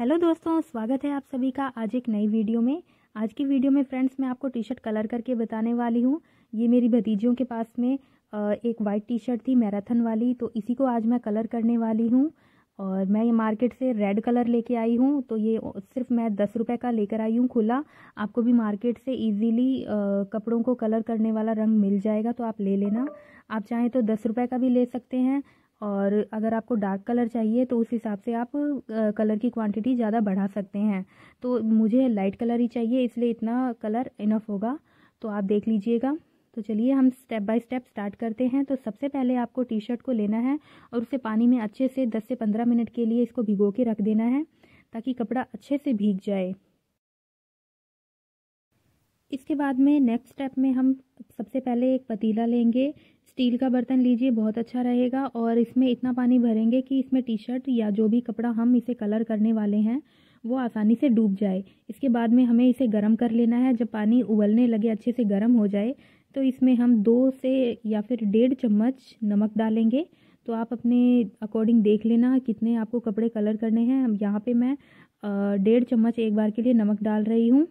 Hello दोस्तों, स्वागत है आप सभी का आज एक नई वीडियो में। आज की वीडियो में फ्रेंड्स मैं आपको टी शर्ट कलर करके बताने वाली हूँ। ये मेरी भतीजियों के पास में एक वाइट टी शर्ट थी मैराथन वाली, तो इसी को आज मैं कलर करने वाली हूँ। और मैं ये मार्केट से रेड कलर लेके आई हूँ, तो ये सिर्फ मैं 10 रुपये का लेकर आई हूँ खुला। आपको भी मार्केट से ईजीली कपड़ों को कलर करने वाला रंग मिल जाएगा, तो आप ले लेना। आप चाहें तो 10 रुपये का भी ले सकते हैं, और अगर आपको डार्क कलर चाहिए तो उस हिसाब से आप कलर की क्वांटिटी ज़्यादा बढ़ा सकते हैं। तो मुझे लाइट कलर ही चाहिए, इसलिए इतना कलर इनफ होगा, तो आप देख लीजिएगा। तो चलिए हम स्टेप बाय स्टेप स्टार्ट करते हैं। तो सबसे पहले आपको टी शर्ट को लेना है और उसे पानी में अच्छे से 10 से 15 मिनट के लिए इसको भिगो के रख देना है, ताकि कपड़ा अच्छे से भीग जाए। इसके बाद में नेक्स्ट स्टेप में हम सबसे पहले एक पतीला लेंगे। स्टील का बर्तन लीजिए, बहुत अच्छा रहेगा, और इसमें इतना पानी भरेंगे कि इसमें टी शर्ट या जो भी कपड़ा हम इसे कलर करने वाले हैं वो आसानी से डूब जाए। इसके बाद में हमें इसे गर्म कर लेना है। जब पानी उबलने लगे, अच्छे से गर्म हो जाए, तो इसमें हम 2 से या फिर 1.5 चम्मच नमक डालेंगे। तो आप अपने अकॉर्डिंग देख लेना कितने आपको कपड़े कलर करने हैं। यहाँ पर मैं 1.5 चम्मच एक बार के लिए नमक डाल रही हूँ।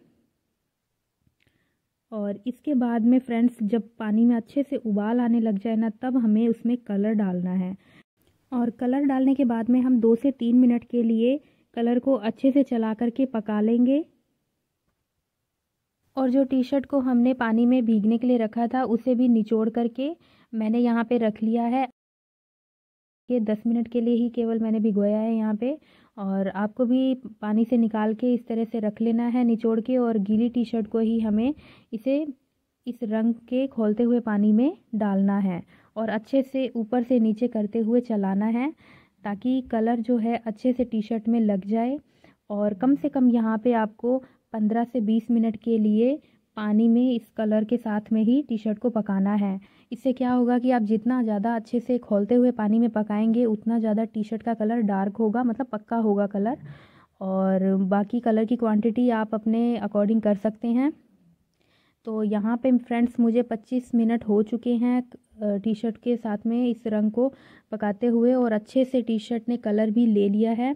और इसके बाद में फ्रेंड्स जब पानी में अच्छे से उबाल आने लग जाए ना, तब हमें उसमें कलर डालना है। और कलर डालने के बाद में हम 2 से 3 मिनट के लिए कलर को अच्छे से चला करके पका लेंगे। और जो टी शर्ट को हमने पानी में भीगने के लिए रखा था, उसे भी निचोड़ करके मैंने यहाँ पे रख लिया है। ये 10 मिनट के लिए ही केवल मैंने भिगोया है यहाँ पे। और आपको भी पानी से निकाल के इस तरह से रख लेना है निचोड़ के, और गीली टी शर्ट को ही हमें इसे इस रंग के खोलते हुए पानी में डालना है, और अच्छे से ऊपर से नीचे करते हुए चलाना है, ताकि कलर जो है अच्छे से टी शर्ट में लग जाए। और कम से कम यहाँ पे आपको 15 से 20 मिनट के लिए पानी में इस कलर के साथ में ही टी शर्ट को पकाना है। इससे क्या होगा कि आप जितना ज़्यादा अच्छे से खोलते हुए पानी में पकाएंगे, उतना ज़्यादा टी शर्ट का कलर डार्क होगा, मतलब पक्का होगा कलर। और बाकी कलर की क्वांटिटी आप अपने अकॉर्डिंग कर सकते हैं। तो यहाँ पे फ्रेंड्स मुझे 25 मिनट हो चुके हैं टी शर्ट के साथ में इस रंग को पकाते हुए, और अच्छे से टी शर्ट ने कलर भी ले लिया है।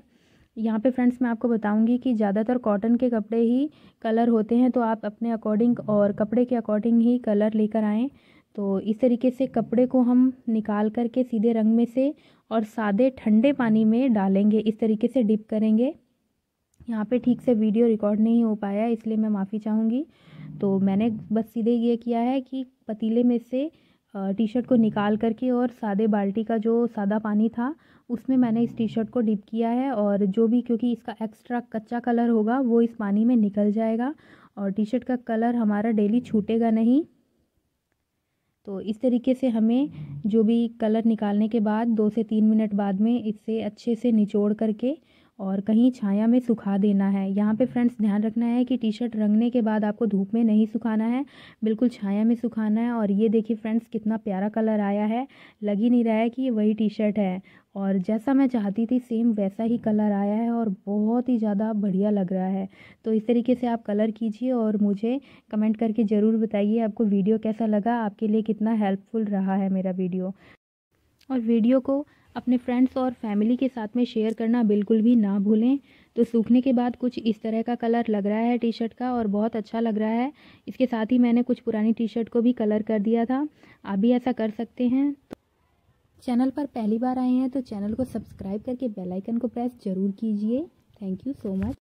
यहाँ पे फ्रेंड्स मैं आपको बताऊंगी कि ज़्यादातर कॉटन के कपड़े ही कलर होते हैं, तो आप अपने अकॉर्डिंग और कपड़े के अकॉर्डिंग ही कलर लेकर आएँ। तो इस तरीके से कपड़े को हम निकाल करके सीधे रंग में से और सादे ठंडे पानी में डालेंगे, इस तरीके से डिप करेंगे। यहाँ पे ठीक से वीडियो रिकॉर्ड नहीं हो पाया, इसलिए मैं माफ़ी चाहूँगी। तो मैंने बस सीधे ये किया है कि पतीले में से टी शर्ट को निकाल करके और सादे बाल्टी का जो सादा पानी था उसमें मैंने इस टी शर्ट को डिप किया है, और जो भी क्योंकि इसका एक्स्ट्रा कच्चा कलर होगा वो इस पानी में निकल जाएगा, और टी शर्ट का कलर हमारा डेली छूटेगा नहीं। तो इस तरीके से हमें जो भी कलर निकालने के बाद 2 से 3 मिनट बाद में इसे अच्छे से निचोड़ करके और कहीं छाया में सुखा देना है। यहाँ पे फ्रेंड्स ध्यान रखना है कि टी शर्ट रंगने के बाद आपको धूप में नहीं सुखाना है, बिल्कुल छाया में सुखाना है। और ये देखिए फ्रेंड्स कितना प्यारा कलर आया है, लग ही नहीं रहा है कि ये वही टी शर्ट है। और जैसा मैं चाहती थी सेम वैसा ही कलर आया है, और बहुत ही ज़्यादा बढ़िया लग रहा है। तो इस तरीके से आप कलर कीजिए और मुझे कमेंट करके ज़रूर बताइए आपको वीडियो कैसा लगा, आपके लिए कितना हेल्पफुल रहा है मेरा वीडियो। और वीडियो को अपने फ्रेंड्स और फैमिली के साथ में शेयर करना बिल्कुल भी ना भूलें। तो सूखने के बाद कुछ इस तरह का कलर लग रहा है टी शर्ट का, और बहुत अच्छा लग रहा है। इसके साथ ही मैंने कुछ पुरानी टी शर्ट को भी कलर कर दिया था, आप भी ऐसा कर सकते हैं। चैनल पर पहली बार आए हैं तो चैनल को सब्सक्राइब करके बेल आइकन को प्रेस ज़रूर कीजिए। Thank you so much.